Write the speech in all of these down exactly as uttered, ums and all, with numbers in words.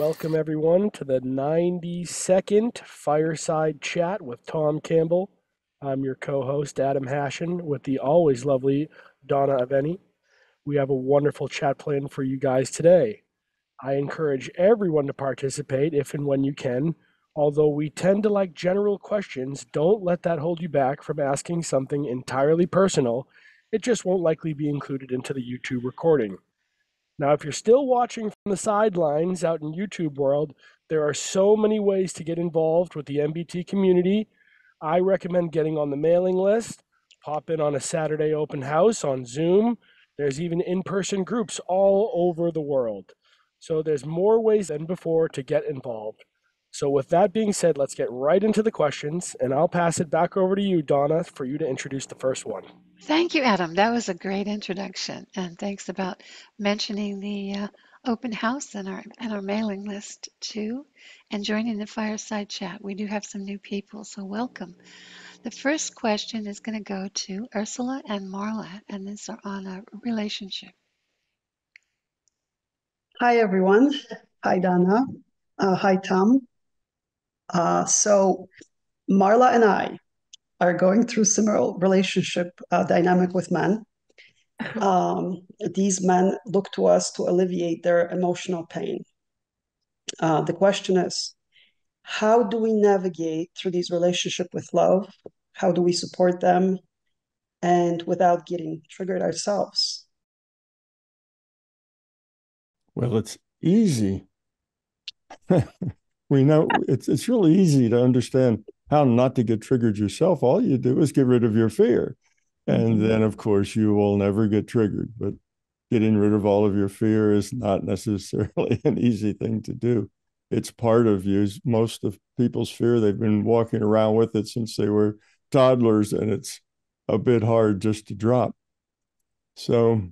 Welcome, everyone, to the ninety-second Fireside Chat with Tom Campbell. I'm your co-host, Adam Hashin, with the always lovely Donna Aveni. We have a wonderful chat planned for you guys today. I encourage everyone to participate if and when you can. Although we tend to like general questions, don't let that hold you back from asking something entirely personal. It just won't likely be included into the YouTube recording. Now, if you're still watching from the sidelines out in YouTube world, there are so many ways to get involved with the M B T community. I recommend getting on the mailing list, pop in on a Saturday open house on Zoom. There's even in-person groups all over the world. So there's more ways than before to get involved. So with that being said, let's get right into the questions, and I'll pass it back over to you, Donna, for you to introduce the first one. Thank you, Adam. That was a great introduction, and thanks about mentioning the uh, open house and our and our mailing list too, and joining the fireside chat. We do have some new people, so welcome. The first question is going to go to Ursula and Marla, and these are on a relationship. Hi, everyone. Hi, Donna. Uh, hi, Tom. Uh, so Marla and I are going through similar relationship uh, dynamic with men. Um, these men look to us to alleviate their emotional pain. Uh, the question is, how do we navigate through these relationship with love? How do we support them and without getting triggered ourselves? Well, it's easy. We know it's it's really easy to understand how not to get triggered yourself. All you do is get rid of your fear. And then, of course, you will never get triggered. But getting rid of all of your fear is not necessarily an easy thing to do. It's part of you. Most of people's fear, they've been walking around with it since they were toddlers, and it's a bit hard just to drop. So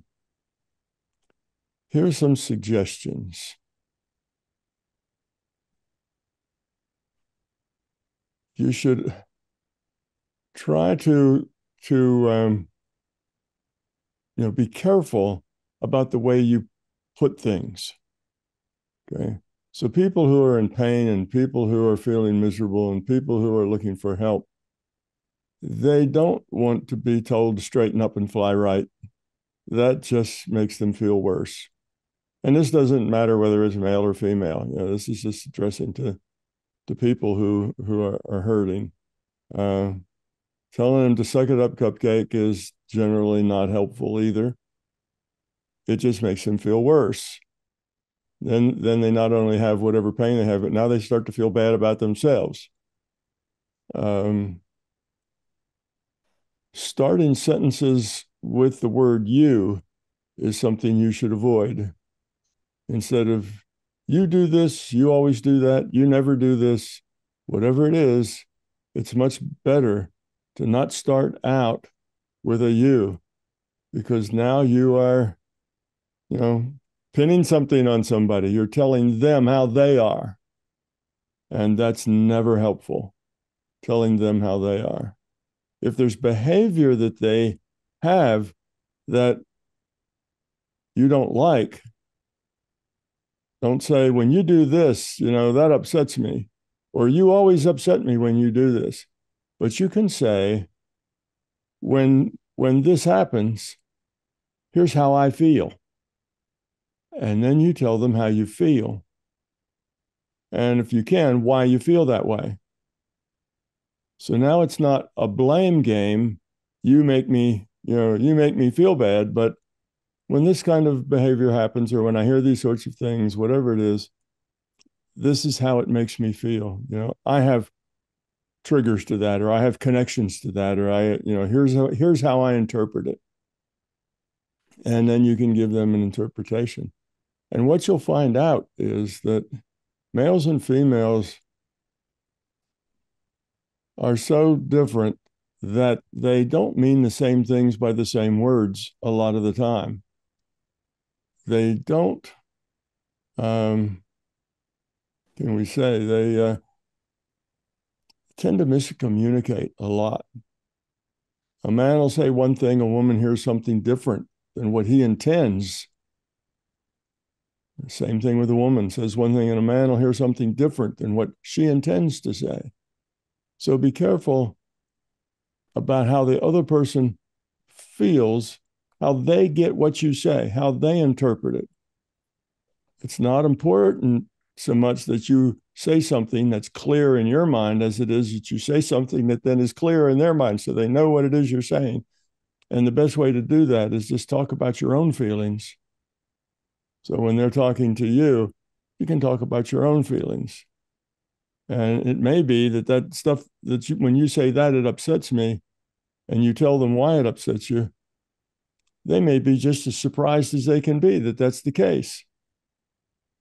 here's some suggestions. You should try to, to um, you know, be careful about the way you put things, okay? So people who are in pain and people who are feeling miserable and people who are looking for help, they don't want to be told to straighten up and fly right. That just makes them feel worse. And this doesn't matter whether it's male or female. You know, this is just addressing to to people who, who are, are hurting. Uh, telling them to suck it up, cupcake, is generally not helpful either. It just makes them feel worse. Then, then they not only have whatever pain they have, but now they start to feel bad about themselves. Um, starting sentences with the word you is something you should avoid. Instead of, you do this, you always do that, you never do this, whatever it is, it's much better to not start out with a you, because now you are, you know, pinning something on somebody. You're telling them how they are, and that's never helpful, telling them how they are. If there's behavior that they have that you don't like, don't say, when you do this, you know, that upsets me, or you always upset me when you do this. But you can say, when, when this happens, here's how I feel. And then you tell them how you feel. And if you can, why you feel that way. So now it's not a blame game. You make me, you know, you make me feel bad, but when this kind of behavior happens, or when I hear these sorts of things, whatever it is, this is how it makes me feel. You know, I have triggers to that, or I have connections to that, or I, you know, here's how, here's how I interpret it. And then you can give them an interpretation. And what you'll find out is that males and females are so different that they don't mean the same things by the same words a lot of the time. They don't, um, can we say, they uh, tend to miscommunicate a lot. A man will say one thing, a woman hears something different than what he intends. Same thing with a woman. Says one thing and a man will hear something different than what she intends to say. So be careful about how the other person feels, how they get what you say, how they interpret it. It's not important so much that you say something that's clear in your mind as it is that you say something that then is clear in their mind, so they know what it is you're saying. And the best way to do that is just talk about your own feelings. So when they're talking to you, you can talk about your own feelings. And it may be that that stuff that you, when you say that it upsets me and you tell them why it upsets you, they may be just as surprised as they can be that that's the case.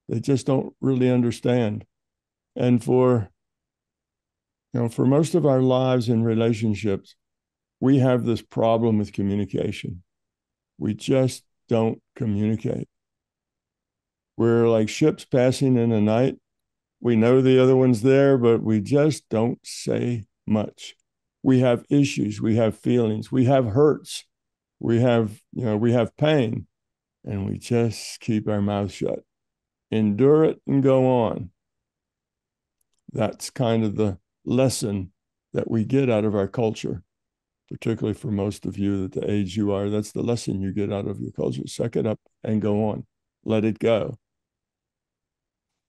They just don't really understand. And for, you know, for most of our lives in relationships, we have this problem with communication. We just don't communicate. We're like ships passing in the night. We know the other one's there, but we just don't say much. We have issues, we have feelings, we have hurts, we have, you know, we have pain, and we just keep our mouth shut. Endure it and go on. That's kind of the lesson that we get out of our culture, particularly for most of you at the age you are. That's the lesson you get out of your culture. Suck it up and go on. Let it go.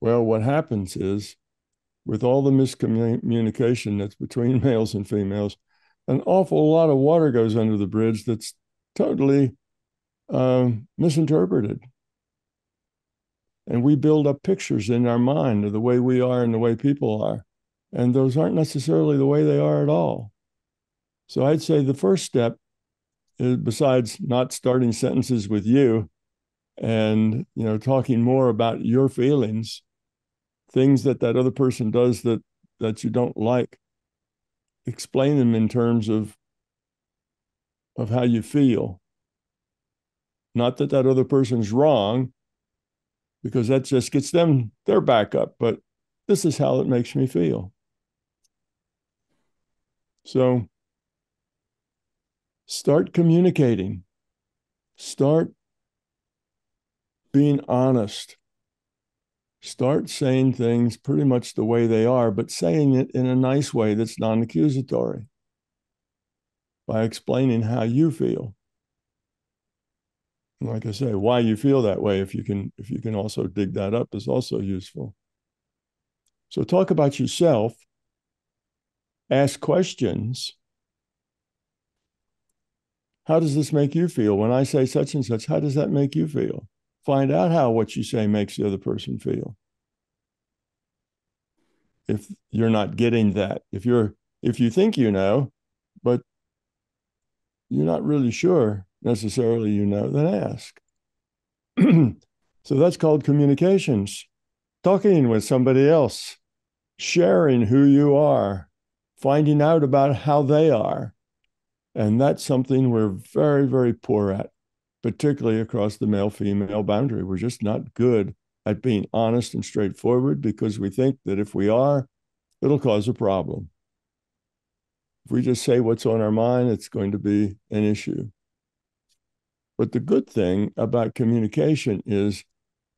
Well, what happens is, with all the miscommunication that's between males and females, an awful lot of water goes under the bridge that's totally um, misinterpreted. And we build up pictures in our mind of the way we are and the way people are. And those aren't necessarily the way they are at all. So I'd say the first step is, besides not starting sentences with you and, you know, talking more about your feelings, things that that other person does that, that you don't like, explain them in terms of, of how you feel. Not that that other person's wrong, because that just gets them their back up, but this is how it makes me feel. So start communicating. Start being honest. Start saying things pretty much the way they are, but saying it in a nice way that's non-accusatory, by explaining how you feel. Like I say, why you feel that way, if you can, if you can also dig that up, is also useful. So talk about yourself, ask questions. How does this make you feel? When I say such and such, how does that make you feel? Find out how what you say makes the other person feel. If you're not getting that, if you're, if you think you know, but you're not really sure necessarily you know, then ask. So that's called communications. Talking with somebody else, sharing who you are, finding out about how they are. And that's something we're very, very poor at, particularly across the male-female boundary. We're just not good at being honest and straightforward, because we think that if we are, it'll cause a problem. If we just say what's on our mind, it's going to be an issue. But the good thing about communication is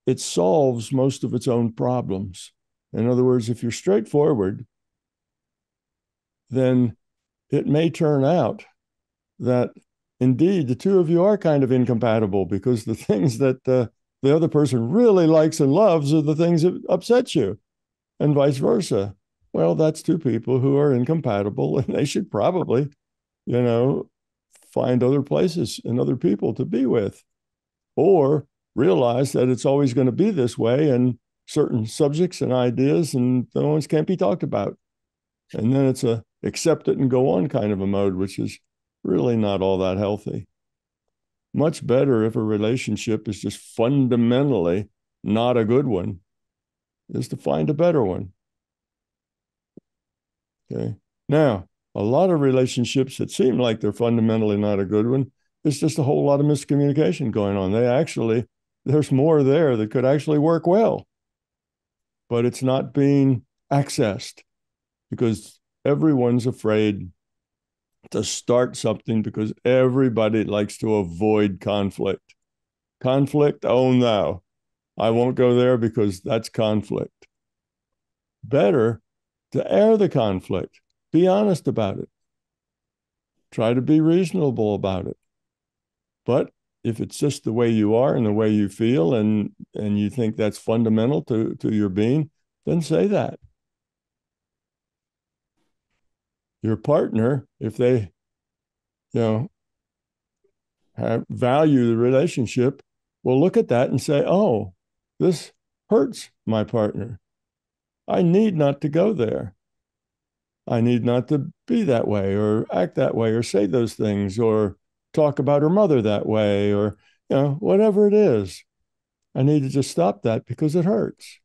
it solves most of its own problems. In other words, if you're straightforward, then it may turn out that indeed the two of you are kind of incompatible, because the things that uh, the other person really likes and loves are the things that upset you, and vice versa. Well, that's two people who are incompatible, and they should probably, you know, find other places and other people to be with, or realize that it's always going to be this way, and certain subjects and ideas and the ones can't be talked about. And then it's a accept it and go on kind of a mode, which is really not all that healthy. Much better if a relationship is just fundamentally not a good one, is to find a better one. Okay. Now, a lot of relationships that seem like they're fundamentally not a good one, it's just a whole lot of miscommunication going on. They actually, there's more there that could actually work well, but it's not being accessed because everyone's afraid to start something, because everybody likes to avoid conflict. Conflict, oh no. I won't go there because that's conflict. Better to air the conflict. Be honest about it. Try to be reasonable about it. But if it's just the way you are and the way you feel, and and you think that's fundamental to, to your being, then say that. Your partner, if they, you know, have, value the relationship, will look at that and say, oh, this hurts my partner. I need not to go there. I need not to be that way or act that way or say those things or talk about her mother that way or, you know, whatever it is. I need to just stop that because it hurts.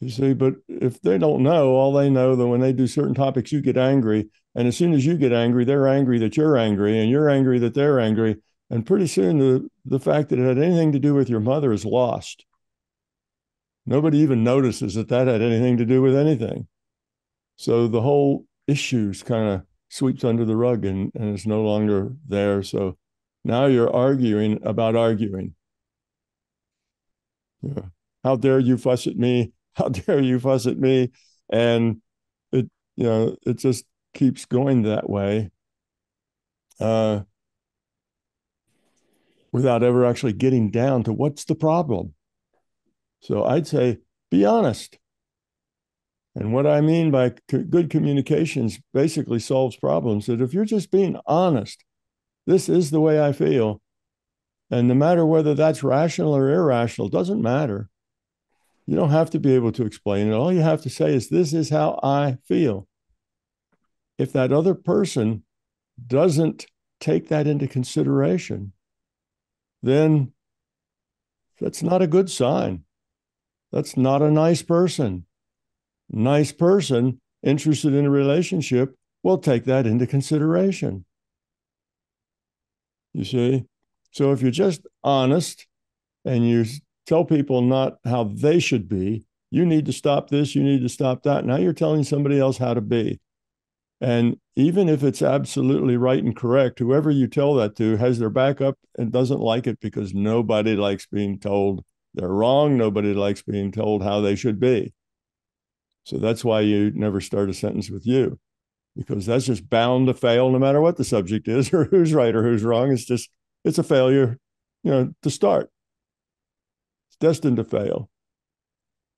You see, but if they don't know, all they know that when they do certain topics, you get angry. And as soon as you get angry, they're angry that you're angry and you're angry that they're angry. And pretty soon the, the fact that it had anything to do with your mother is lost. Nobody even notices that that had anything to do with anything. So the whole issues kind of sweeps under the rug and, and it's no longer there. So now you're arguing about arguing. Yeah. How dare you fuss at me? How dare you fuss at me? And it, you know, it just keeps going that way uh, without ever actually getting down to what's the problem. So I'd say, be honest. And what I mean by co- good communications basically solves problems, that if you're just being honest, this is the way I feel. And no matter whether that's rational or irrational, doesn't matter. You don't have to be able to explain it. All you have to say is, this is how I feel. If that other person doesn't take that into consideration, then that's not a good sign. That's not a nice person. Nice person interested in a relationship will take that into consideration. You see? So if you're just honest and you tell people not how they should be. You need to stop this. You need to stop that. Now you're telling somebody else how to be. And even if it's absolutely right and correct, whoever you tell that to has their back up and doesn't like it because nobody likes being told they're wrong. Nobody likes being told how they should be. So that's why you never start a sentence with you, because that's just bound to fail no matter what the subject is or who's right or who's wrong. It's just, it's a failure, you know, to start. Destined to fail.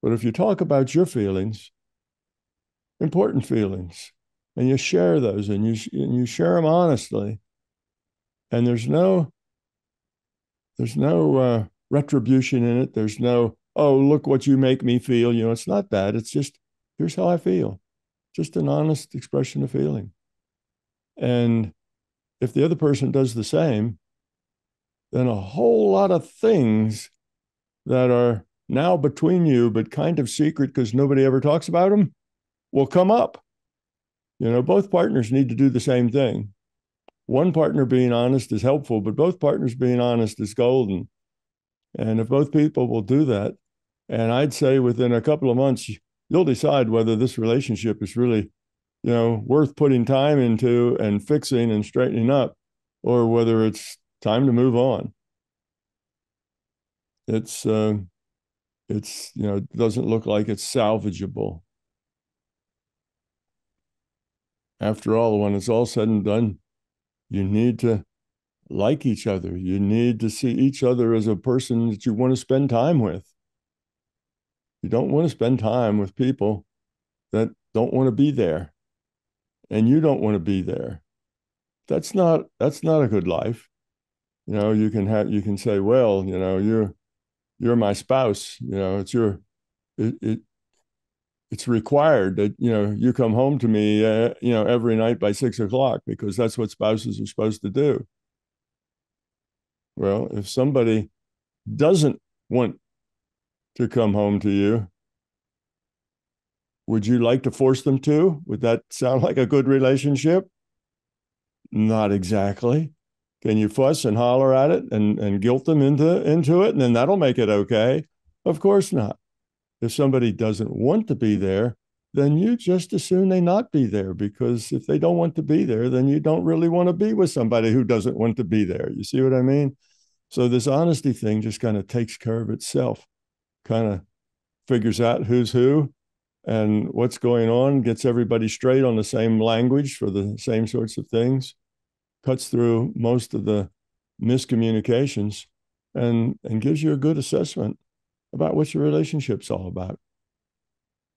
But if you talk about your feelings, important feelings, and you share those and you, and you share them honestly, and there's no, there's no uh, retribution in it. There's no, oh, look what you make me feel. You know, it's not that. It's just, here's how I feel. Just an honest expression of feeling. And if the other person does the same, then a whole lot of things that are now between you, but kind of secret because nobody ever talks about them, will come up. You know, both partners need to do the same thing. One partner being honest is helpful, but both partners being honest is golden. And if both people will do that, and I'd say within a couple of months, you'll decide whether this relationship is really, you know, worth putting time into and fixing and straightening up, or whether it's time to move on. It's, uh, it's, you know, it doesn't look like it's salvageable. After all, when it's all said and done, you need to like each other. You need to see each other as a person that you want to spend time with. You don't want to spend time with people that don't want to be there, and you don't want to be there. That's not, that's not a good life. You know, you can have, you can say, well, you know, you're, you're my spouse, you know, it's your, it, it, it's required that, you know, you come home to me, uh, you know, every night by six o'clock, because that's what spouses are supposed to do. Well, if somebody doesn't want to come home to you, would you like to force them to? Would that sound like a good relationship? Not exactly. Can you fuss and holler at it and, and guilt them into, into it, and then that'll make it okay? Of course not. If somebody doesn't want to be there, then you just assume they not be there, because if they don't want to be there, then you don't really want to be with somebody who doesn't want to be there. You see what I mean? So this honesty thing just kind of takes care of itself, kind of figures out who's who and what's going on, gets everybody straight on the same language for the same sorts of things, cuts through most of the miscommunications, and, and gives you a good assessment about what your relationship's all about.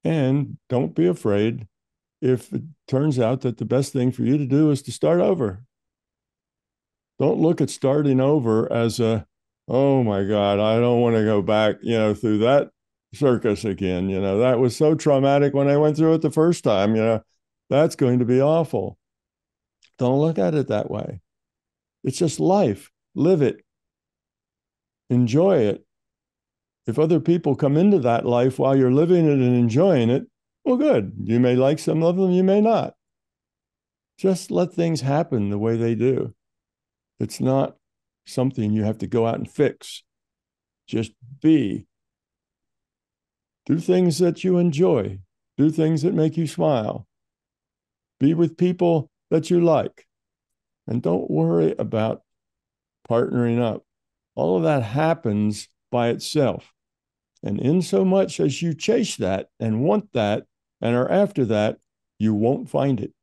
And don't be afraid if it turns out that the best thing for you to do is to start over. Don't look at starting over as a, oh my God, I don't want to go back, you know, through that circus again. You know, that was so traumatic when I went through it the first time, you know, that's going to be awful. Don't look at it that way. It's just life. Live it. Enjoy it. If other people come into that life while you're living it and enjoying it, well, good. You may like some of them, you may not. Just let things happen the way they do. It's not something you have to go out and fix. Just be. Do things that you enjoy. Do things that make you smile. Be with people that you like. And don't worry about partnering up. All of that happens by itself. And in so much as you chase that and want that and are after that, you won't find it.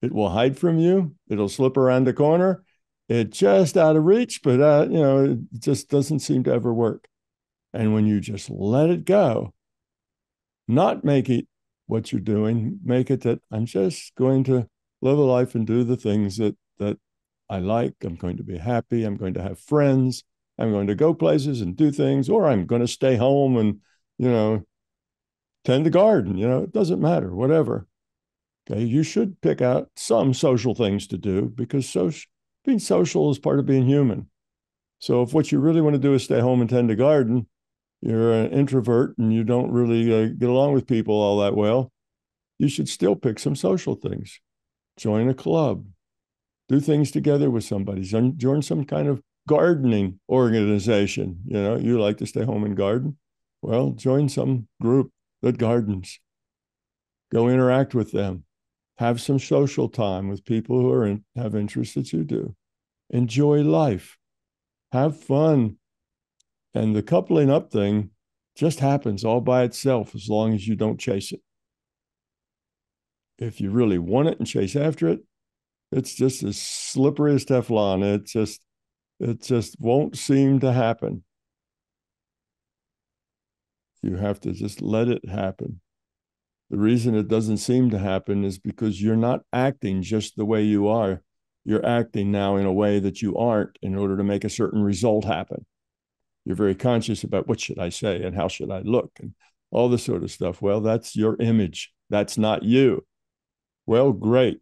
It will hide from you. It'll slip around the corner. It's just out of reach, but uh, you know, it just doesn't seem to ever work. And when you just let it go, not make it what you're doing, make it that I'm just going to live a life and do the things that, that I like. I'm going to be happy. I'm going to have friends. I'm going to go places and do things, or I'm going to stay home and, you know, tend the garden. You know, it doesn't matter, whatever. Okay, you should pick out some social things to do, because social, being social is part of being human. So if what you really want to do is stay home and tend the garden, you're an introvert and you don't really uh, get along with people all that well, you should still pick some social things. Join a club. Do things together with somebody. Join some kind of gardening organization. You know, you like to stay home and garden. Well, join some group that gardens. Go interact with them. Have some social time with people who are in, have interests that you do. Enjoy life. Have fun. And the coupling up thing just happens all by itself as long as you don't chase it. If you really want it and chase after it, it's just as slippery as Teflon. It just It just won't seem to happen. You have to just let it happen. The reason it doesn't seem to happen is because you're not acting just the way you are. You're acting now in a way that you aren't in order to make a certain result happen. You're very conscious about what should I say and how should I look and all this sort of stuff. Well, that's your image. That's not you. Well, great.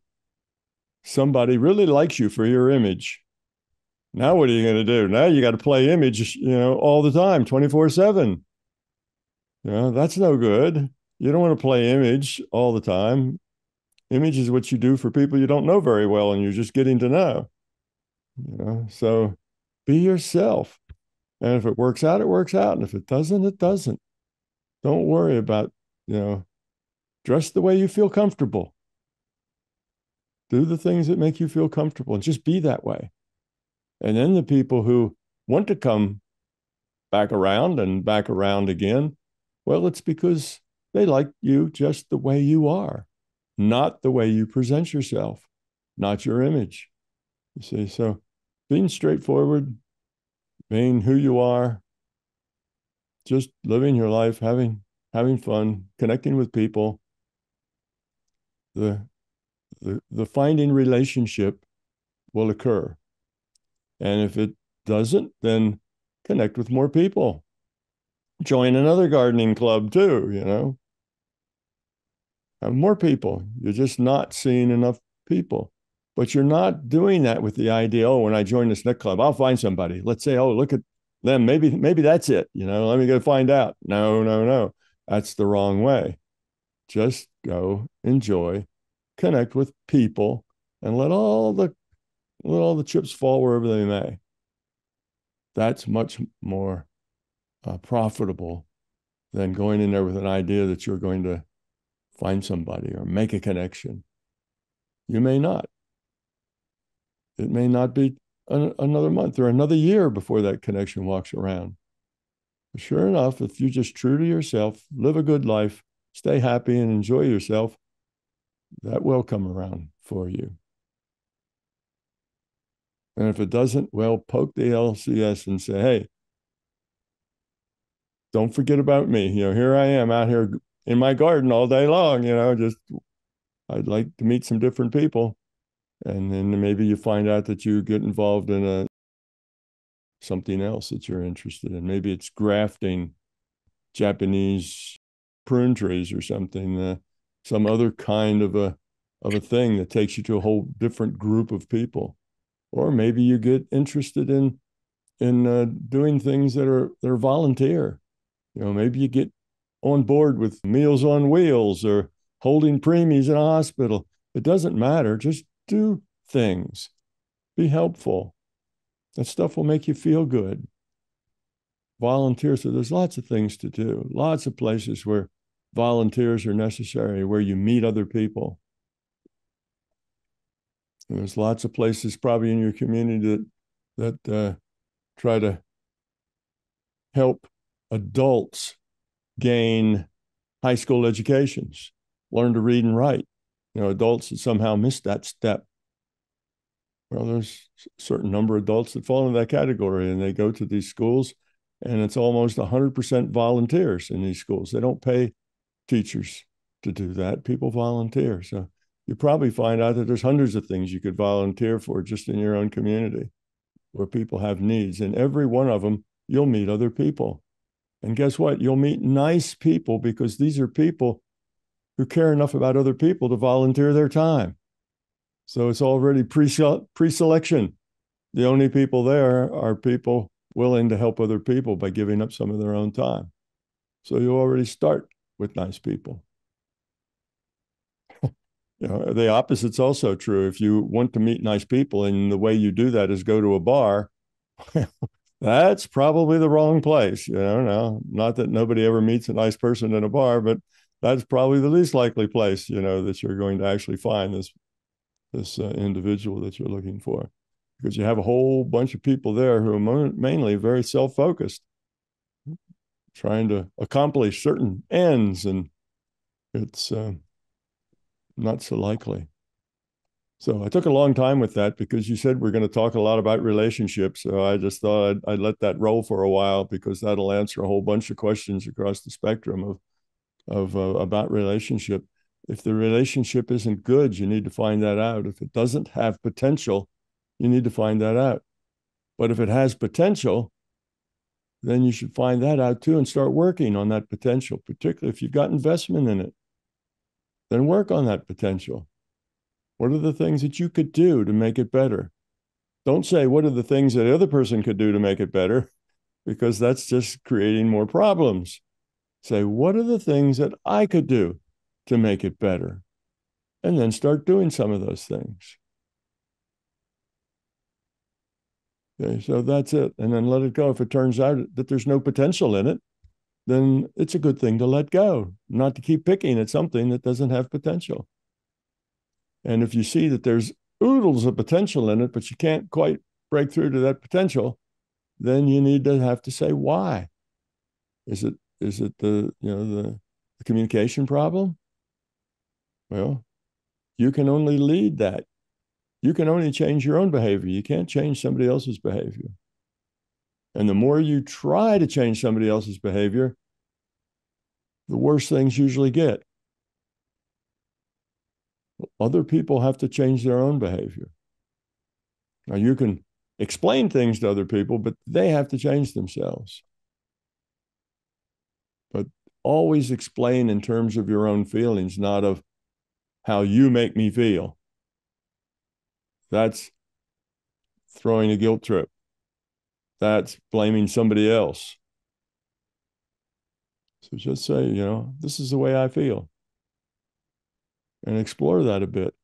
Somebody really likes you for your image. Now what are you going to do? Now you got to play image, you know, all the time, twenty-four seven. You know, that's no good. You don't want to play image all the time. Image is what you do for people you don't know very well and you're just getting to know. You know, so be yourself. And if it works out, it works out. And if it doesn't, it doesn't. Don't worry about, you know, dress the way you feel comfortable. Do the things that make you feel comfortable and just be that way. And then the people who want to come back around and back around again, well, it's because they like you just the way you are, not the way you present yourself, not your image. You see, so being straightforward, being who you are, just living your life, having having fun, connecting with people, the the, the finding relationship will occur. And if it doesn't, then connect with more people. Join another gardening club too, you know. Have more people. You're just not seeing enough people. But you're not doing that with the idea, oh, when I join this S N E C club, I'll find somebody. Let's say, oh, look at them. Maybe, maybe that's it. You know, let me go find out. No, no, no. That's the wrong way. Just go enjoy, connect with people, and let all the Let all the chips fall wherever they may. That's much more uh, profitable than going in there with an idea that you're going to find somebody or make a connection. You may not. It may not be an, another month or another year before that connection walks around. But sure enough, if you're just true to yourself, live a good life, stay happy and enjoy yourself, that will come around for you. And if it doesn't, well, poke the L C S and say, hey, don't forget about me. You know, here I am out here in my garden all day long, you know, just I'd like to meet some different people. And then maybe you find out that you get involved in a something else that you're interested in. Maybe it's grafting Japanese prune trees or something, uh, some other kind of a of a thing that takes you to a whole different group of people. Or maybe you get interested in in uh, doing things that are that are volunteer. You know, maybe you get on board with Meals on Wheels or holding preemies in a hospital. It doesn't matter. Just do things. Be helpful. That stuff will make you feel good. Volunteer. So there's lots of things to do. Lots of places where volunteers are necessary, where you meet other people. And there's lots of places probably in your community that that uh, try to help adults gain high school educations, learn to read and write. You know, adults that somehow miss that step. Well, there's a certain number of adults that fall into that category, and they go to these schools, and it's almost one hundred percent volunteers in these schools. They don't pay teachers to do that. People volunteer. So you probably find out that there's hundreds of things you could volunteer for just in your own community where people have needs. And every one of them, you'll meet other people. And guess what? You'll meet nice people because these are people who care enough about other people to volunteer their time. So it's already pre-selection. The only people there are people willing to help other people by giving up some of their own time. So you already start with nice people. You know, the opposite's also true. If you want to meet nice people and the way you do that is go to a bar, that's probably the wrong place. You know, now, not that nobody ever meets a nice person in a bar, but that's probably the least likely place, you know, that you're going to actually find this, this uh, individual that you're looking for. Because you have a whole bunch of people there who are mainly very self-focused, trying to accomplish certain ends, and it's... Uh, Not so likely. So I took a long time with that because you said we're going to talk a lot about relationships. So I just thought I'd, I'd let that roll for a while because that'll answer a whole bunch of questions across the spectrum of, of uh, about relationship. If the relationship isn't good, you need to find that out. If it doesn't have potential, you need to find that out. But if it has potential, then you should find that out too and start working on that potential, particularly if you've got investment in it. Then work on that potential. What are the things that you could do to make it better? Don't say, what are the things that the other person could do to make it better? Because that's just creating more problems. Say, what are the things that I could do to make it better? And then start doing some of those things. Okay, so that's it. And then let it go. If it turns out that there's no potential in it, then it's a good thing to let go, not to keep picking at something that doesn't have potential. And if you see that there's oodles of potential in it, but you can't quite break through to that potential, then you need to have to say why. Is it is it the you know the, the communication problem? Well, you can only lead that. You can only change your own behavior. You can't change somebody else's behavior. And the more you try to change somebody else's behavior, the worse things usually get. Other people have to change their own behavior. Now, you can explain things to other people, but they have to change themselves. But always explain in terms of your own feelings, not of how you make me feel. That's throwing a guilt trip. That's blaming somebody else. So just say, you know, this is the way I feel. And explore that a bit.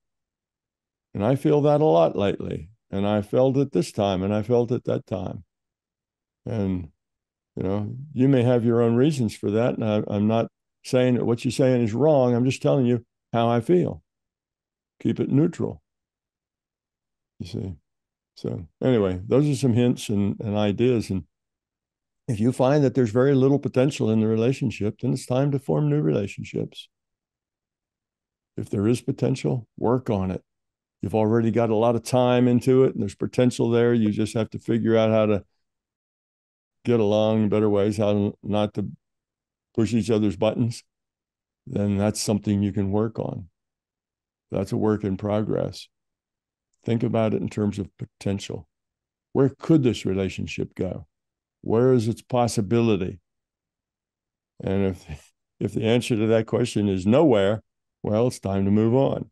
And I feel that a lot lately. And I felt it this time. And I felt it that time. And, you know, you may have your own reasons for that. And I, I'm not saying that what you're saying is wrong. I'm just telling you how I feel. Keep it neutral. You see. So anyway, those are some hints and, and ideas. And if you find that there's very little potential in the relationship, then it's time to form new relationships. If there is potential, work on it. You've already got a lot of time into it and there's potential there. You just have to figure out how to get along better ways, how not to push each other's buttons. Then that's something you can work on. That's a work in progress. Think about it in terms of potential. Where could this relationship go? Where is its possibility? And if, if the answer to that question is nowhere, well, it's time to move on.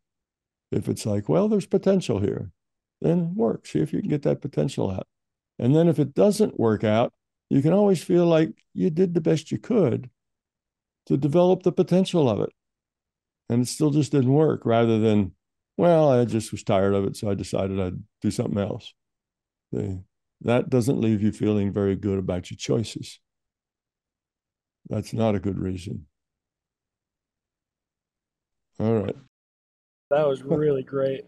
If it's like, well, there's potential here, then work. See if you can get that potential out. And then if it doesn't work out, you can always feel like you did the best you could to develop the potential of it. And it still just didn't work, rather than, well, I just was tired of it, so I decided I'd do something else. See? That doesn't leave you feeling very good about your choices. That's not a good reason. All right. That was really great.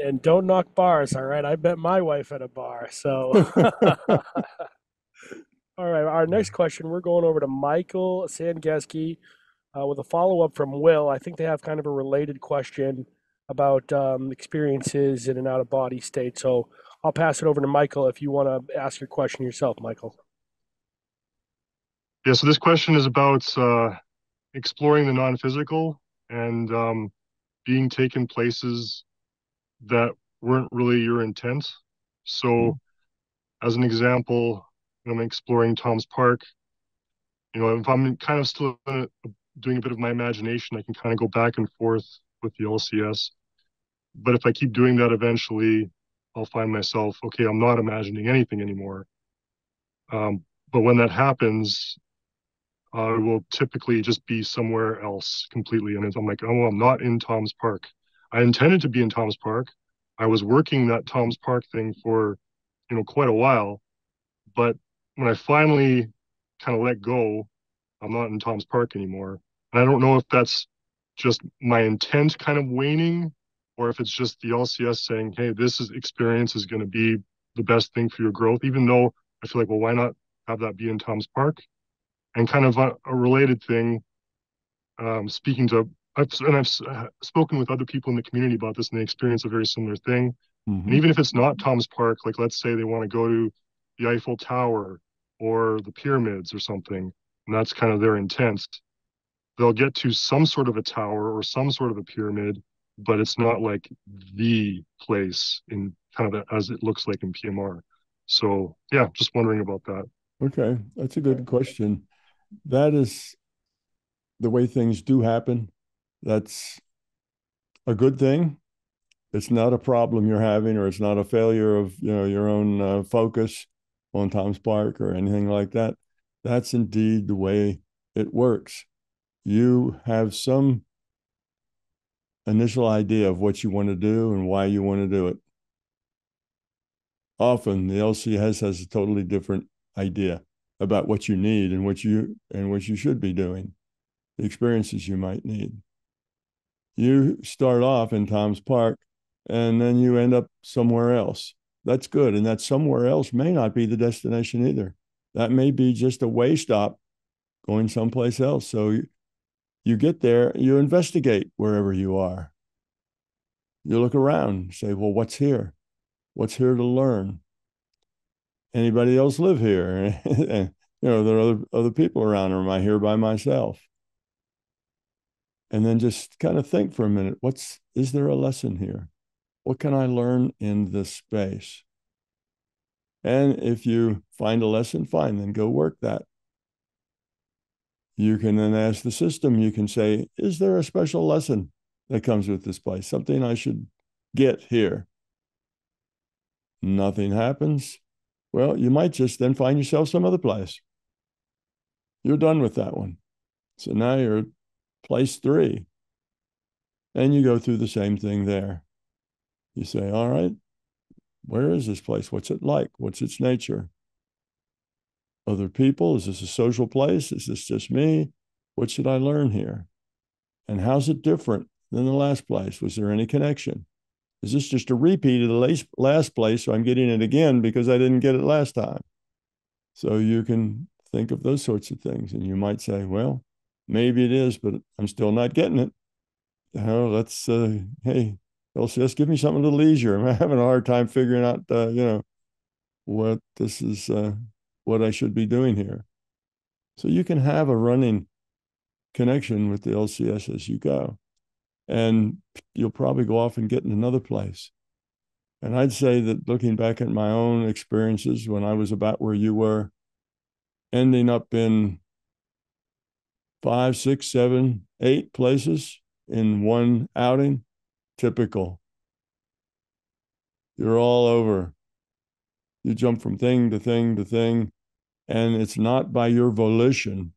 And don't knock bars, all right? I met my wife at a bar, so. All right, our next question, we're going over to Michael Sandgeski uh, with a follow-up from Will. I think they have kind of a related question about um, experiences in an out-of-body state. So I'll pass it over to Michael if you want to ask your question yourself, Michael. Yeah, so this question is about uh, exploring the non-physical and um, being taken places that weren't really your intent. So mm-hmm. as an example, I'm exploring Tom's Park. You know, if I'm kind of still doing a bit of my imagination, I can kind of go back and forth with the L C S. But if I keep doing that, eventually I'll find myself, okay, I'm not imagining anything anymore. Um, but when that happens, I uh, will typically just be somewhere else completely. And I'm like, oh, I'm not in Tom's Park. I intended to be in Tom's Park. I was working that Tom's Park thing for, you know, quite a while. But when I finally kind of let go, I'm not in Tom's Park anymore. And I don't know if that's just my intent kind of waning, or if it's just the L C S saying, hey, this is, experience is going to be the best thing for your growth, even though I feel like, well, why not have that be in Tom's Park? And kind of a, a related thing, um, speaking to, I've, and I've spoken with other people in the community about this, and they experience a very similar thing. Mm-hmm. And even if it's not Tom's Park, like let's say they want to go to the Eiffel Tower or the pyramids or something, and that's kind of their intent. They'll get to some sort of a tower or some sort of a pyramid, but it's not like the place in kind of as it looks like in P M R. So yeah, just wondering about that. Okay, that's a good question. That is the way things do happen. That's a good thing. It's not a problem you're having, or it's not a failure of, you know, your own uh, focus on Tom's Park or anything like that. That's indeed the way it works. You have some initial idea of what you want to do and why you want to do it. Often the L C S has a totally different idea about what you need and what you and what you should be doing, the experiences you might need. You start off in Tom's Park and then you end up somewhere else. That's good. And that somewhere else may not be the destination either. That may be just a way stop going someplace else. So you, you get there, you investigate wherever you are. You look around, say, well, what's here? What's here to learn? Anybody else live here? And, you know, there are other, other people around, or am I here by myself? And then just kind of think for a minute, what's, is there a lesson here? What can I learn in this space? And if you find a lesson, fine, then go work that. You can then ask the system, you can say, is there a special lesson that comes with this place? Something I should get here? Nothing happens. Well, you might just then find yourself some other place. You're done with that one. So now you're place three. And you go through the same thing there. You say, all right, where is this place? What's it like? What's its nature? Other people? Is this a social place? Is this just me? What should I learn here? And how's it different than the last place? Was there any connection? is this just a repeat of the last place? So I'm getting it again because I didn't get it last time. So you can think of those sorts of things. And you might say, well, maybe it is, but I'm still not getting it. Oh, let's, uh, hey, L C S, give me something a little easier. I'm having a hard time figuring out, uh, you know, what this is, uh, what I should be doing here. So you can have a running connection with the L C S as you go. And you'll probably go off and get in another place. And I'd say that looking back at my own experiences when I was about where you were, ending up in five, six, seven, eight places in one outing, typical. You're all over. You jump from thing to thing to thing. And it's not by your volition.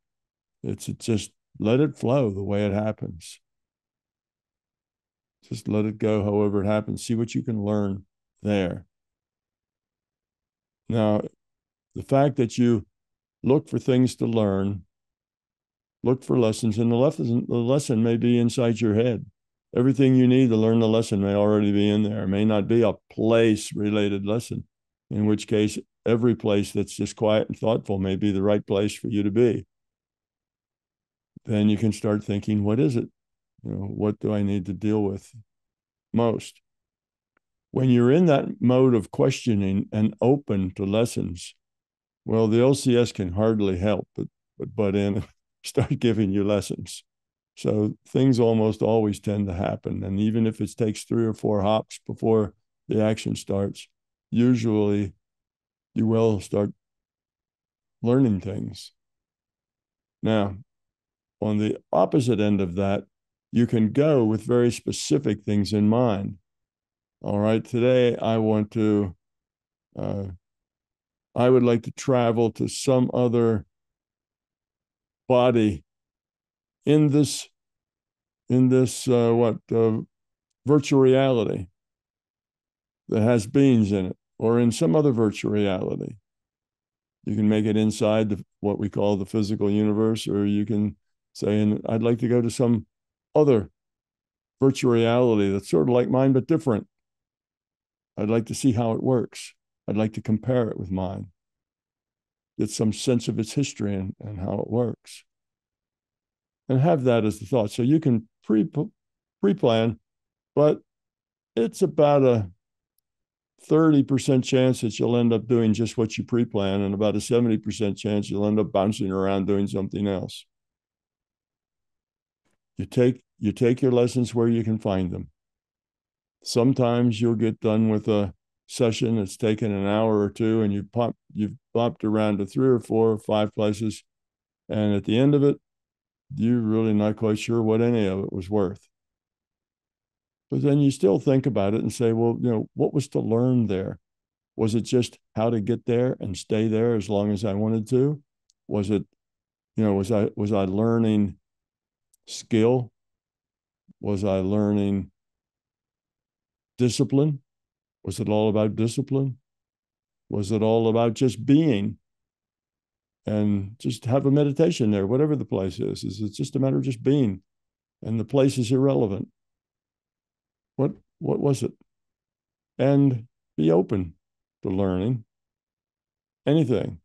It's just let it flow the way it happens. Just let it go however it happens. See what you can learn there. Now, the fact that you look for things to learn, look for lessons, and the lesson, the lesson may be inside your head. Everything you need to learn the lesson may already be in there. It may not be a place-related lesson, in which case every place that's just quiet and thoughtful may be the right place for you to be. Then you can start thinking, what is it? You know, what do I need to deal with most? When you're in that mode of questioning and open to lessons, well, the L C S can hardly help but but butt in and start giving you lessons. So things almost always tend to happen. And even if it takes three or four hops before the action starts, usually you will start learning things. Now, on the opposite end of that, you can go with very specific things in mind. All right, today I want to, uh, I would like to travel to some other body in this, in this uh, what, uh, virtual reality that has beings in it, or in some other virtual reality. You can make it inside the, what we call the physical universe, or you can say, and I'd like to go to some other virtual reality that's sort of like mine but different. I'd like to see how it works. I'd like to compare it with mine. Get some sense of its history and, and how it works. And have that as the thought. So you can pre, pre-plan, but it's about a thirty percent chance that you'll end up doing just what you pre-plan, and about a seventy percent chance you'll end up bouncing around doing something else. You take, you take your lessons where you can find them. Sometimes you'll get done with a session that's taken an hour or two, and you pop, you've bopped around to three or four or five places. And at the end of it, you're really not quite sure what any of it was worth. But then you still think about it and say, well, you know, what was to learn there? Was it just how to get there and stay there as long as I wanted to? Was it, you know, was I, was I learning skill? Was I learning discipline? Was it all about discipline? Was it all about just being? And just have a meditation there, whatever the place is. Is it just a matter of just being? And the place is irrelevant. What, what was it? And be open to learning anything.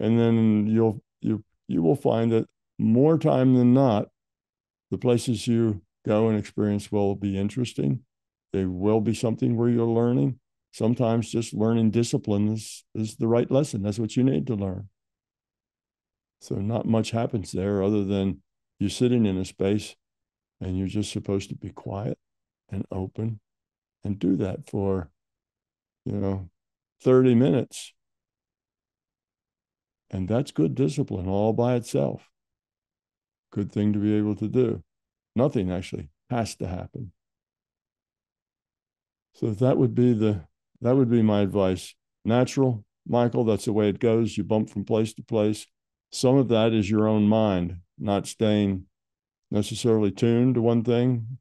And then you'll, you, you will find that more time than not, the places you go and experience will be interesting. They will be something where you're learning. Sometimes just learning discipline is, is the right lesson. That's what you need to learn. So not much happens there other than you're sitting in a space and you're just supposed to be quiet and open and do that for, you know, thirty minutes. And that's good discipline all by itself. Good thing to be able to do. Nothing actually has to happen. So that would be the, that would be my advice. Natural, Michael, that's the way it goes. You bump from place to place. Some of that is your own mind, not staying necessarily tuned to one thing.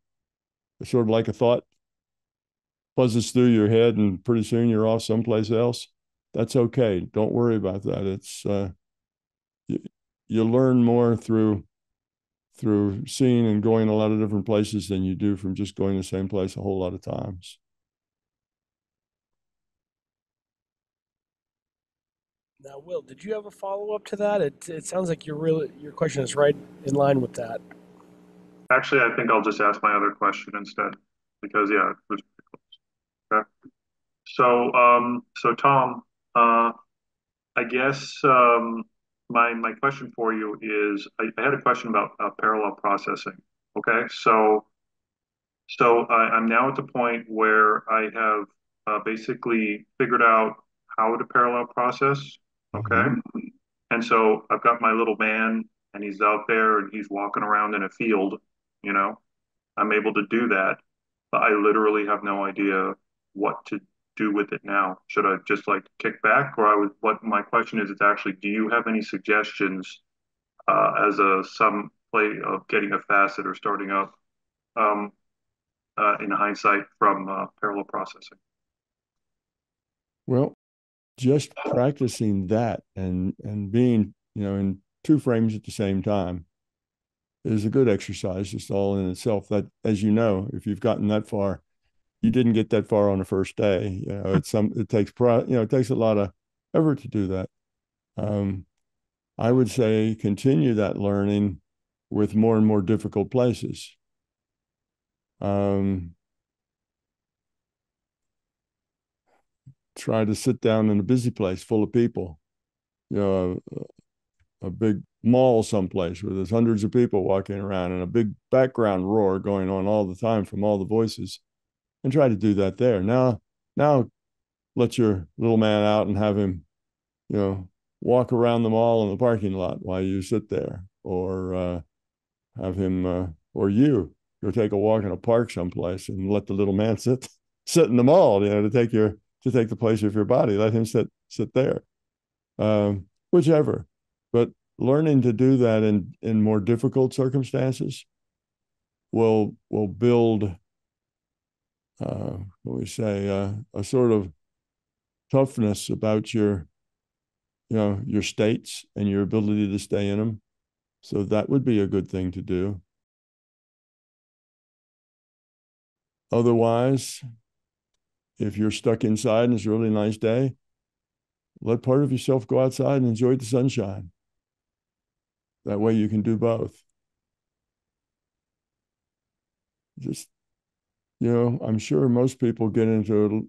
It's sort of like a thought buzzes through your head and pretty soon you're off someplace else. That's okay. Don't worry about that. It's, uh, you, you learn more through through seeing and going a lot of different places than you do from just going the same place a whole lot of times. Now, Will, did you have a follow-up to that? It, it sounds like your real, your question is right in line with that. Actually, I think I'll just ask my other question instead, because, yeah, it was pretty close. Okay. So, um, so Tom, uh, I guess um, my, my question for you is, I, I had a question about uh, parallel processing, okay? So, so I, I'm now at the point where I have uh, basically figured out how to parallel process. Okay. And so I've got my little man and he's out there and he's walking around in a field, you know, I'm able to do that, but I literally have no idea what to do with it now. Should I just like kick back, or I would, what my question is, it's actually, do you have any suggestions uh, as a, some play of getting a facet or starting up um, uh, in hindsight from uh, parallel processing? Well, just practicing that and and being, you know, in two frames at the same time is a good exercise just all in itself. That, as you know, if you've gotten that far, you didn't get that far on the first day. You know, it's some, it takes pro, you know, it takes a lot of effort to do that. Um, I would say continue that learning with more and more difficult places. Um, try to sit down in a busy place full of people, you know, a, a big mall someplace where there's hundreds of people walking around and a big background roar going on all the time from all the voices, and try to do that there. Now, now let your little man out and have him, you know, walk around the mall in the parking lot while you sit there, or uh, have him, uh, or you go take a walk in a park someplace and let the little man sit, sit in the mall, you know, to take your, to take the place of your body. Let him sit sit there, um, whichever. But learning to do that in in more difficult circumstances will will build, uh, what we say, uh, a sort of toughness about your, you know, your states and your ability to stay in them. So that would be a good thing to do. Otherwise, if you're stuck inside and it's a really nice day, let part of yourself go outside and enjoy the sunshine. That way you can do both. Just, you know, I'm sure most people get into,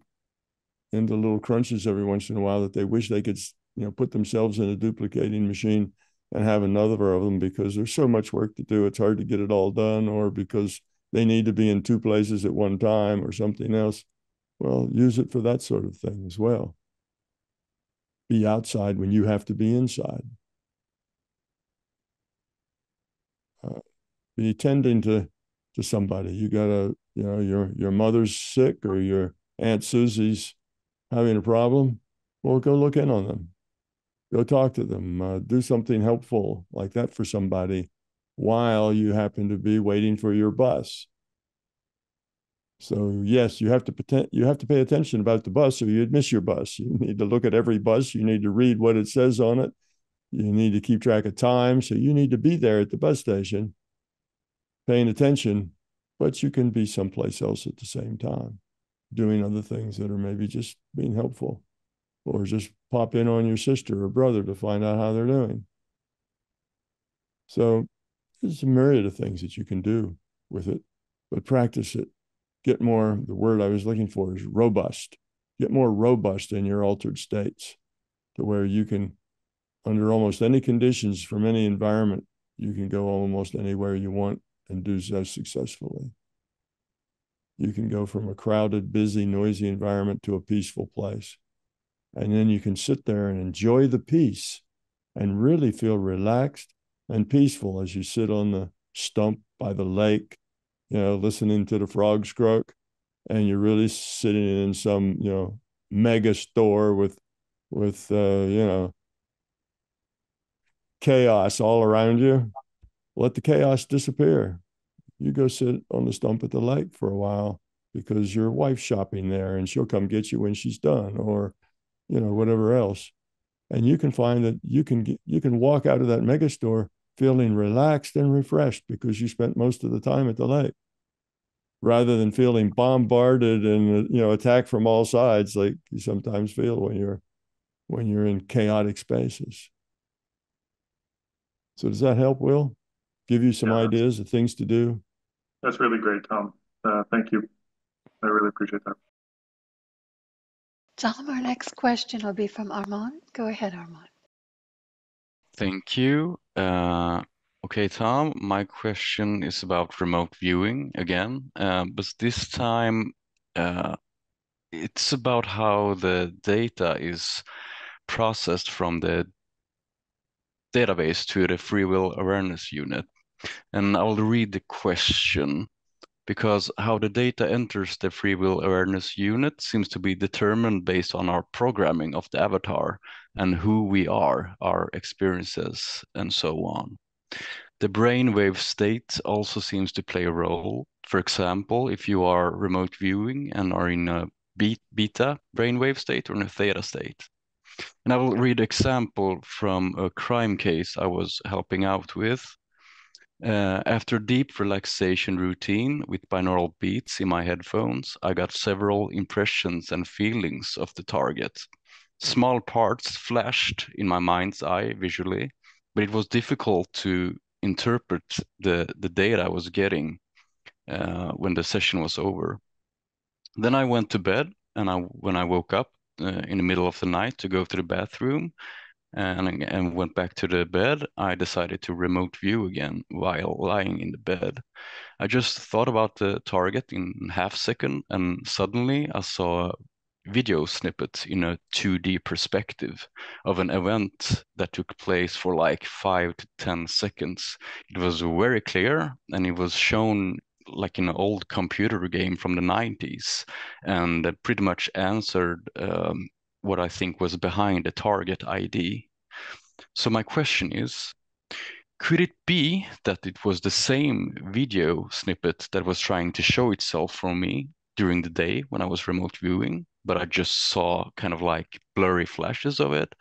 into little crunches every once in a while that they wish they could, you know, put themselves in a duplicating machine and have another of them, because there's so much work to do, it's hard to get it all done, or because they need to be in two places at one time or something else. Well, use it for that sort of thing as well. Be outside when you have to be inside. Uh, be tending to to somebody. You gotta, you know, your your mother's sick or your Aunt Susie's having a problem. Well, go look in on them. Go talk to them. Uh, do something helpful like that for somebody while you happen to be waiting for your bus. So yes, you have to pretend, you have to pay attention about the bus or you'd miss your bus. You need to look at every bus. You need to read what it says on it. You need to keep track of time. So you need to be there at the bus station paying attention, but you can be someplace else at the same time doing other things that are maybe just being helpful, or just pop in on your sister or brother to find out how they're doing. So there's a myriad of things that you can do with it, but practice it. Get more, the word I was looking for is robust. Get more robust in your altered states to where you can, under almost any conditions from any environment, you can go almost anywhere you want and do so successfully. You can go from a crowded, busy, noisy environment to a peaceful place. And then you can sit there and enjoy the peace and really feel relaxed and peaceful as you sit on the stump by the lake, you know, listening to the frogs croak, and you're really sitting in some, you know, mega store with, with, uh, you know, chaos all around you. Let the chaos disappear. You go sit on the stump at the lake for a while because your wife's shopping there and she'll come get you when she's done, or, you know, whatever else. And you can find that you can, get, you can walk out of that mega store feeling relaxed and refreshed because you spent most of the time at the lake, rather than feeling bombarded and, you know, attacked from all sides like you sometimes feel when you're when you're in chaotic spaces. So does that help, Will? Give you some yeah, ideas of things to do? That's really great, Tom. Uh, thank you. I really appreciate that. Tom, our next question will be from Armand. Go ahead, Armand. Thank you. Uh, okay, Tom, my question is about remote viewing again, uh, but this time uh, it's about how the data is processed from the database to the free will awareness unit. And I'll read the question, because how the data enters the free will awareness unit seems to be determined based on our programming of the avatar and who we are, our experiences, and so on. The brainwave state also seems to play a role. For example, if you are remote viewing and are in a beta brainwave state or in a theta state. And I will read an example from a crime case I was helping out with. Uh, after deep relaxation routine with binaural beats in my headphones, I got several impressions and feelings of the target. Small parts flashed in my mind's eye visually, but it was difficult to interpret the, the data I was getting uh, when the session was over. Then I went to bed, and I, when I woke up, Uh, in the middle of the night to go to the bathroom and, and went back to the bed, I decided to remote view again while lying in the bed. I just thought about the target in half second, and suddenly I saw a video snippet in a two D perspective of an event that took place for like five to ten seconds. It was very clear, and it was shown like in an old computer game from the nineties, and that pretty much answered um, what I think was behind the target I D. So my question is, could it be that it was the same video snippet that was trying to show itself for me during the day when I was remote viewing, but I just saw kind of like blurry flashes of it?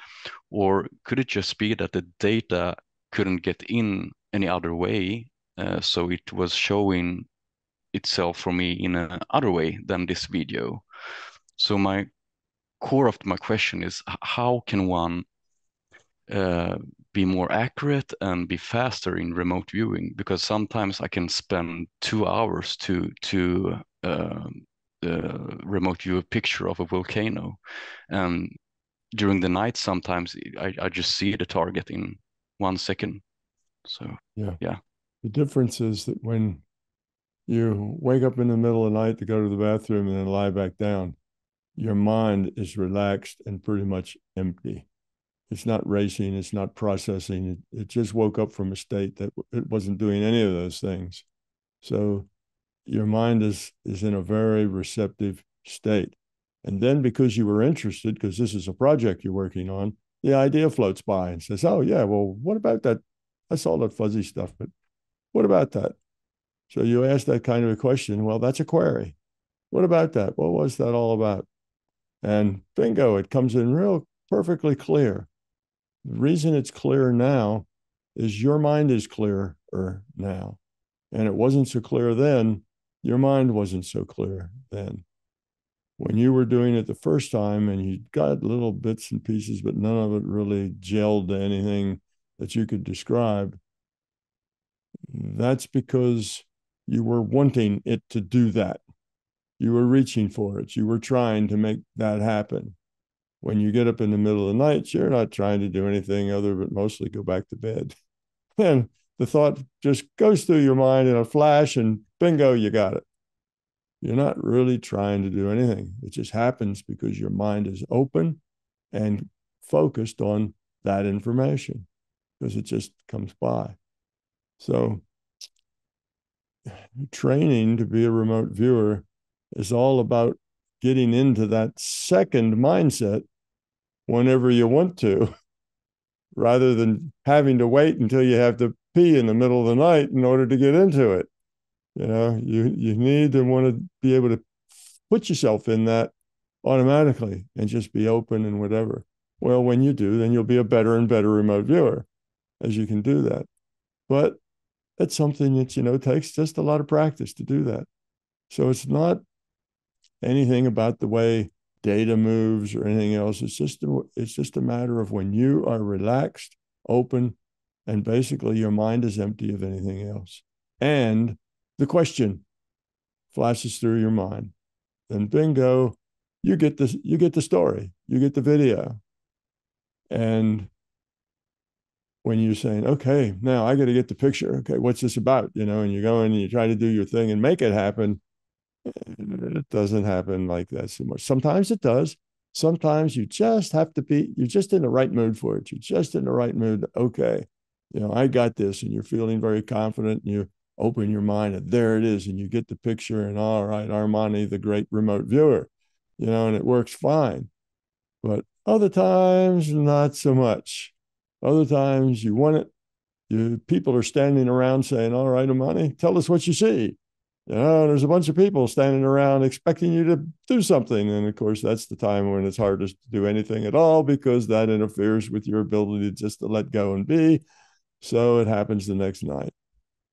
Or could it just be that the data couldn't get in any other way, uh, so it was showing itself for me in another way than this video? So my core of my question is, how can one uh, be more accurate and be faster in remote viewing? Because sometimes I can spend two hours to to uh, uh, remote view a picture of a volcano, and during the night sometimes I, I just see the target in one second. So yeah, yeah. The difference is that when you wake up in the middle of the night to go to the bathroom and then lie back down, your mind is relaxed and pretty much empty. It's not racing. It's not processing. It, it just woke up from a state that it wasn't doing any of those things. So your mind is, is in a very receptive state. And then because you were interested, because this is a project you're working on, the idea floats by and says, oh, yeah, well, what about that? I saw that fuzzy stuff, but what about that? So you ask that kind of a question. Well, that's a query. What about that? What was that all about? And bingo, it comes in real perfectly clear. The reason it's clear now is your mind is clearer now. And it wasn't so clear then. Your mind wasn't so clear then. When you were doing it the first time and you got little bits and pieces, but none of it really gelled to anything that you could describe, that's because you were wanting it to do that. You were reaching for it. You were trying to make that happen. When you get up in the middle of the night, you're not trying to do anything other but mostly go back to bed. And the thought just goes through your mind in a flash and bingo, you got it. You're not really trying to do anything. It just happens because your mind is open and focused on that information because it just comes by. So training to be a remote viewer is all about getting into that second mindset whenever you want to, rather than having to wait until you have to pee in the middle of the night in order to get into it. You know, you, you need to want to be able to put yourself in that automatically and just be open and whatever. Well, when you do, then you'll be a better and better remote viewer as you can do that. But that's something that, you know, takes just a lot of practice to do that. So it's not anything about the way data moves or anything else. It's just a, it's just a matter of when you are relaxed, open, and basically your mind is empty of anything else. And the question flashes through your mind. Then bingo, you get the, you get the story, you get the video. And when you're saying, okay, now I got to get the picture. Okay, what's this about? You know, and you go in and you try to do your thing and make it happen. It doesn't happen like that so much. Sometimes it does. Sometimes you just have to be, you're just in the right mood for it. You're just in the right mood. Okay, you know, I got this, and you're feeling very confident, and you open your mind and there it is, and you get the picture, and all right, Armani, the great remote viewer, you know, and it works fine. But other times, not so much. Other times you want it. You, people are standing around saying, all right, Armani, tell us what you see. You know, there's a bunch of people standing around expecting you to do something. And of course, that's the time when it's hardest to do anything at all, because that interferes with your ability just to let go and be. So it happens the next night,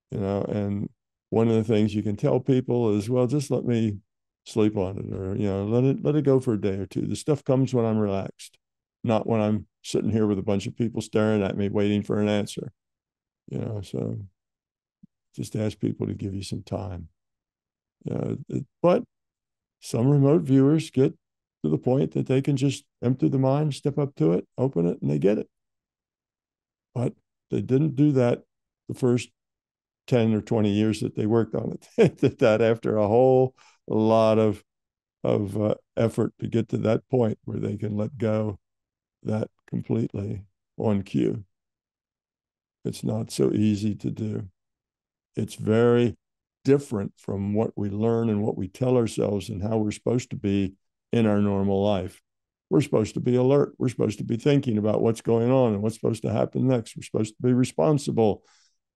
you know, and one of the things you can tell people is, well, just let me sleep on it, or, you know, let it, let it go for a day or two. The stuff comes when I'm relaxed, not when I'm sitting here with a bunch of people staring at me, waiting for an answer, you know, so just ask people to give you some time. Uh, but some remote viewers get to the point that they can just empty the mind, step up to it, open it, and they get it. But they didn't do that the first ten or twenty years that they worked on it. They did that after a whole lot of, of uh, effort to get to that point where they can let go that completely on cue. It's not so easy to do. It's very different from what we learn and what we tell ourselves and how we're supposed to be in our normal life. We're supposed to be alert. We're supposed to be thinking about what's going on and what's supposed to happen next. We're supposed to be responsible.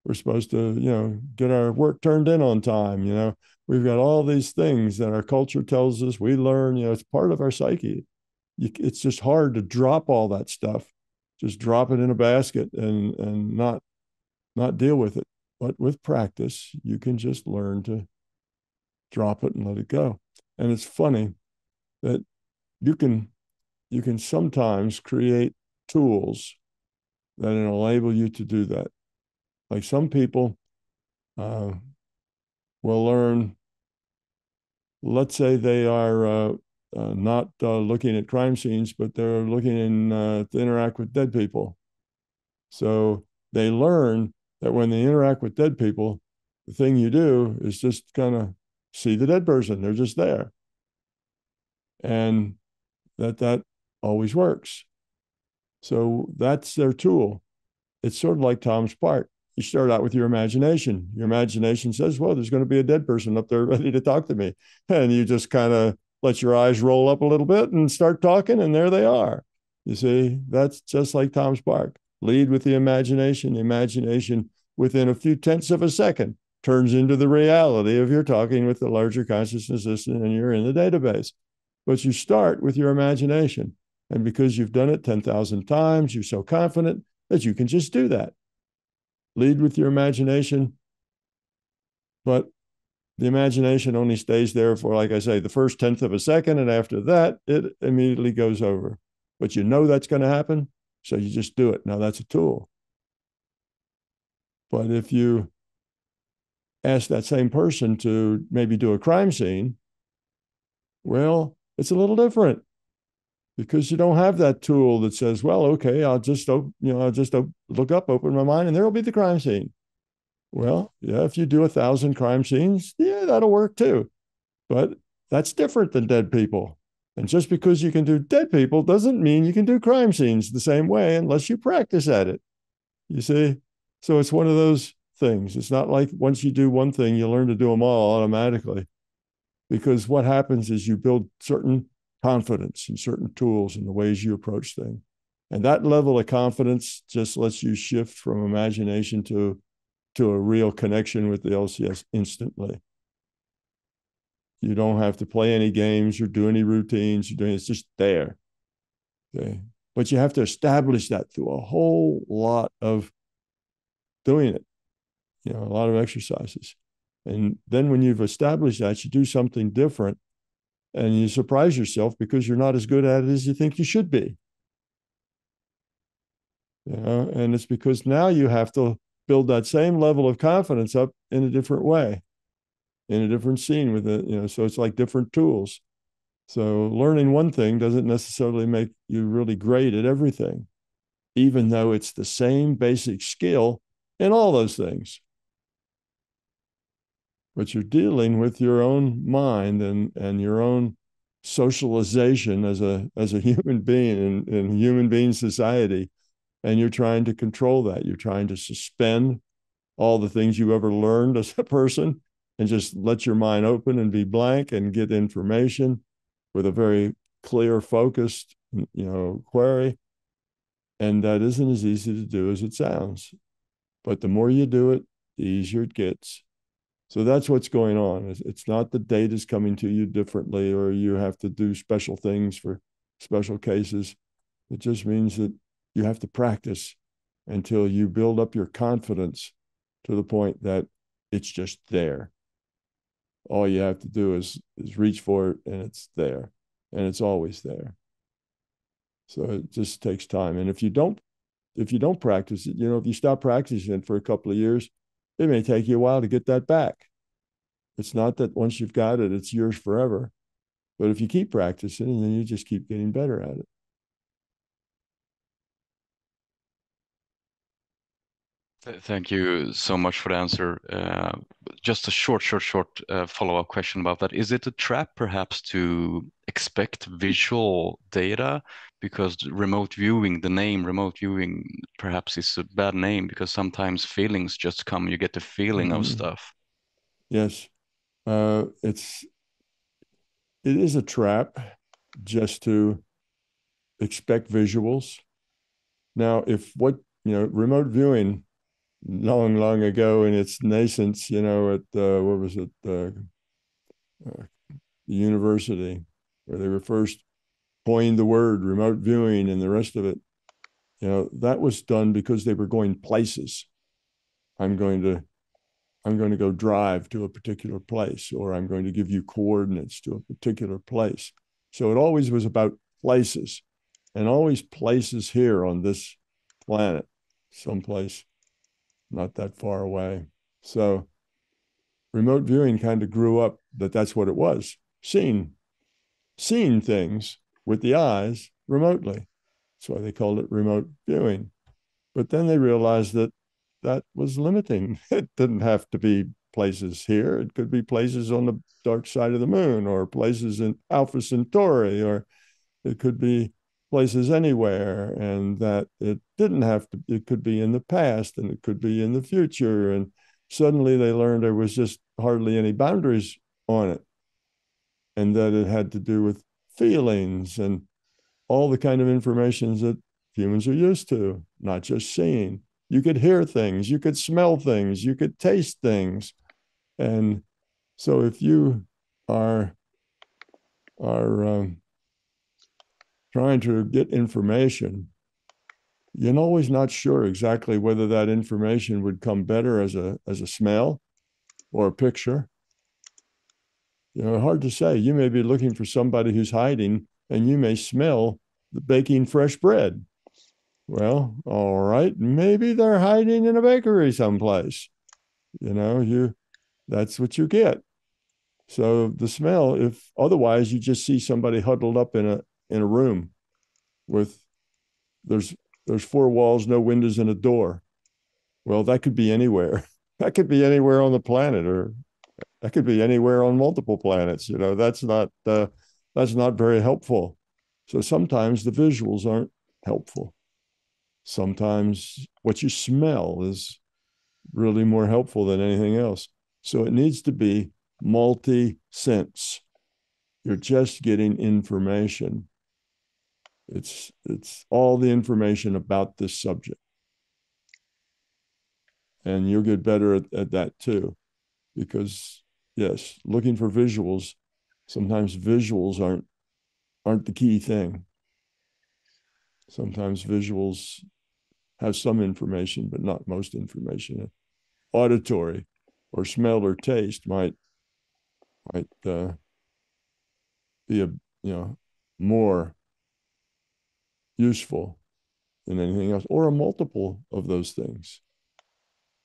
We're supposed to, you know, get our work turned in on time. You know, we've got all these things that our culture tells us we learn. You know, it's part of our psyche. It's just hard to drop all that stuff. Just drop it in a basket and and not not deal with it. But with practice, you can just learn to drop it and let it go. And it's funny that you can, you can sometimes create tools that enable you to do that. Like some people uh, will learn, let's say they are uh, uh, not uh, looking at crime scenes, but they're looking in, uh, to interact with dead people. So they learn that when they interact with dead people, the thing you do is just kind of see the dead person. They're just there. And that that always works. So that's their tool. It's sort of like Tom's Park. You start out with your imagination. Your imagination says, well, there's going to be a dead person up there ready to talk to me. And you just kind of let your eyes roll up a little bit and start talking, and there they are. You see, that's just like Tom's Park. Lead with the imagination. The imagination, within a few tenths of a second, turns into the reality of you're talking with the larger consciousness system and you're in the database. But you start with your imagination. And because you've done it ten thousand times, you're so confident that you can just do that. Lead with your imagination. But the imagination only stays there for, like I say, the first tenth of a second. And after that, it immediately goes over. But you know that's going to happen. So you just do it. Now that's a tool. But if you ask that same person to maybe do a crime scene, well, it's a little different, because you don't have that tool that says, well, okay, I'll just, you know, I'll just look up, open my mind, and there'll be the crime scene. Well, yeah, if you do a thousand crime scenes, yeah, that'll work too. But that's different than dead people. And just because you can do dead people doesn't mean you can do crime scenes the same way unless you practice at it, you see? So it's one of those things. It's not like once you do one thing, you learn to do them all automatically, because what happens is you build certain confidence and certain tools in the ways you approach things. And that level of confidence just lets you shift from imagination to, to a real connection with the L C S instantly. You don't have to play any games or do any routines. You're doing, it's just there. Okay. But you have to establish that through a whole lot of doing it. you know, a lot of exercises. And then when you've established that, you do something different and you surprise yourself because you're not as good at it as you think you should be. You know, and it's because now you have to build that same level of confidence up in a different way, in a different scene with it, you know, so it's like different tools. So learning one thing doesn't necessarily make you really great at everything, even though it's the same basic skill in all those things. But you're dealing with your own mind and, and your own socialization as a, as a human being in, in human being society. And you're trying to control that. You're trying to suspend all the things you ever learned as a person and just let your mind open and be blank and get information with a very clear, focused, you know, query. And that isn't as easy to do as it sounds. But the more you do it, the easier it gets. So that's what's going on. It's not the data's coming to you differently or you have to do special things for special cases. It just means that you have to practice until you build up your confidence to the point that it's just there. All you have to do is, is reach for it and it's there. And it's always there. So it just takes time. And if you don't, if you don't practice it, you know, if you stop practicing it for a couple of years, it may take you a while to get that back. It's not that once you've got it, it's yours forever. But if you keep practicing, then you just keep getting better at it. Thank you so much for the answer. Uh, just a short, short, short uh, follow-up question about that. Is it a trap, perhaps, to expect visual data? Because remote viewing, the name remote viewing, perhaps is a bad name because sometimes feelings just come. You get the feeling mm-hmm. of stuff. Yes, uh, it's it is a trap just to expect visuals. Now, if what you know, remote viewing. Long, long ago in its nascence, you know, at uh, what was it, uh, uh, the university, where they were first coined the word remote viewing and the rest of it, you know, that was done because they were going places. I'm going to, I'm going to go drive to a particular place, or I'm going to give you coordinates to a particular place. So it always was about places, and always places here on this planet, someplace not that far away. So remote viewing kind of grew up that that's what it was, seeing, seeing things with the eyes remotely. That's why they called it remote viewing. But then they realized that that was limiting. It didn't have to be places here. It could be places on the dark side of the moon or places in Alpha Centauri, or it could be places anywhere, and that it didn't have to, it could be in the past and it could be in the future. And suddenly they learned there was just hardly any boundaries on it, and that it had to do with feelings and all the kind of information that humans are used to, not just seeing. You could hear things, you could smell things, you could taste things. And so if you are, are, um, trying to get information, you're always not sure exactly whether that information would come better as a as a smell or a picture. You know, hard to say. You may be looking for somebody who's hiding, and you may smell the baking fresh bread. Well, all right, maybe they're hiding in a bakery someplace. You know, you that's what you get. So the smell, if otherwise you just see somebody huddled up in a in a room with there's there's four walls, no windows, and a door. Well, that could be anywhere. That could be anywhere on the planet, or that could be anywhere on multiple planets. You know, that's not uh, that's not very helpful. So sometimes the visuals aren't helpful. Sometimes what you smell is really more helpful than anything else. So it needs to be multi-sense. You're just getting information. It's it's all the information about this subject. And you'll get better at, at that too. Because yes, looking for visuals, sometimes visuals aren't aren't the key thing. Sometimes visuals have some information, but not most information. auditory or smell or taste might might uh, be a, you know, more useful than anything else, or a multiple of those things.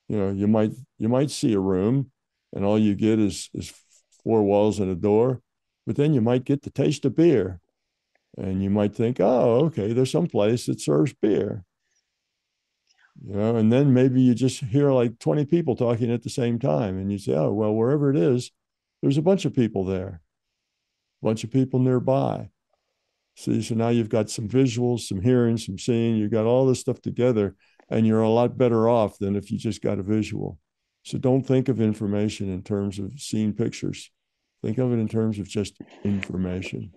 You know, you might you might see a room and all you get is is four walls and a door, but then you might get the taste of beer, and you might think, oh, okay, there's some place that serves beer. You know, and then maybe you just hear like twenty people talking at the same time, and you say, oh, well, wherever it is, there's a bunch of people there, a bunch of people nearby. See, so now you've got some visuals, some hearing, some seeing, you've got all this stuff together, and you're a lot better off than if you just got a visual. So don't think of information in terms of seeing pictures. Think of it in terms of just information.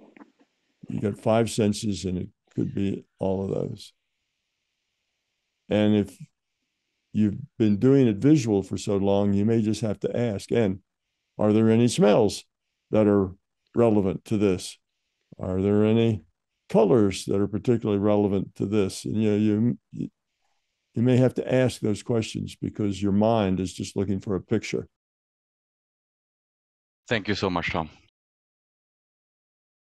You got five senses, and it could be all of those. And if you've been doing it visual for so long, you may just have to ask, and are there any smells that are relevant to this? Are there any colors that are particularly relevant to this? And you know, you, you You may have to ask those questions because your mind is just looking for a picture. Thank you so much, Tom.